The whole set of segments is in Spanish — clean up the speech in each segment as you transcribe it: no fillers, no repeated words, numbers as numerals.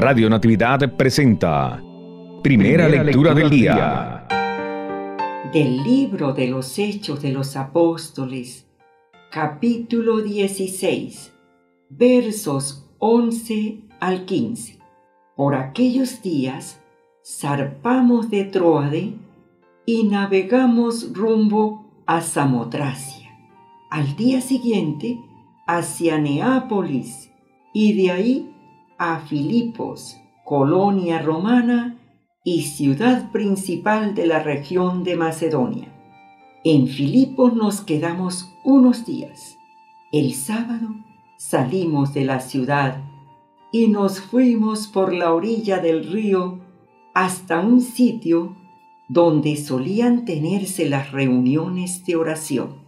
Radio Natividad presenta Primera lectura del día. Del libro de los Hechos de los Apóstoles, capítulo 16, versos 11 al 15. Por aquellos días zarpamos de Troade y navegamos rumbo a Samotracia. Al día siguiente hacia Neápolis y de ahí a Filipos, colonia romana y ciudad principal de la región de Macedonia. En Filipos nos quedamos unos días. El sábado salimos de la ciudad y nos fuimos por la orilla del río hasta un sitio donde solían tenerse las reuniones de oración.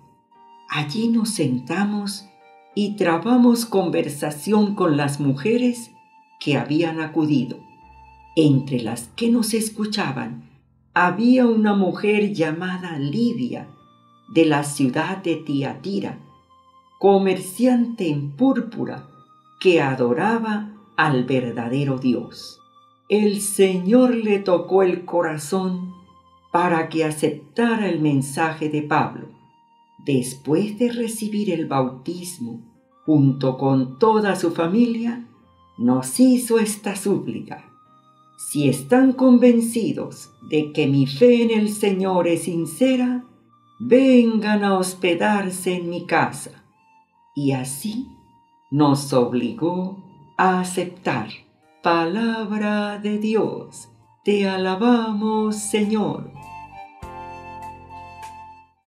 Allí nos sentamos y trabamos conversación con las mujeres que habían acudido. Entre las que nos escuchaban había una mujer llamada Lidia, de la ciudad de Tiatira, comerciante en púrpura, que adoraba al verdadero Dios. El Señor le tocó el corazón para que aceptara el mensaje de Pablo. Después de recibir el bautismo, junto con toda su familia, nos hizo esta súplica: si están convencidos de que mi fe en el Señor es sincera, vengan a hospedarse en mi casa. Y así nos obligó a aceptar. Palabra de Dios, te alabamos, Señor.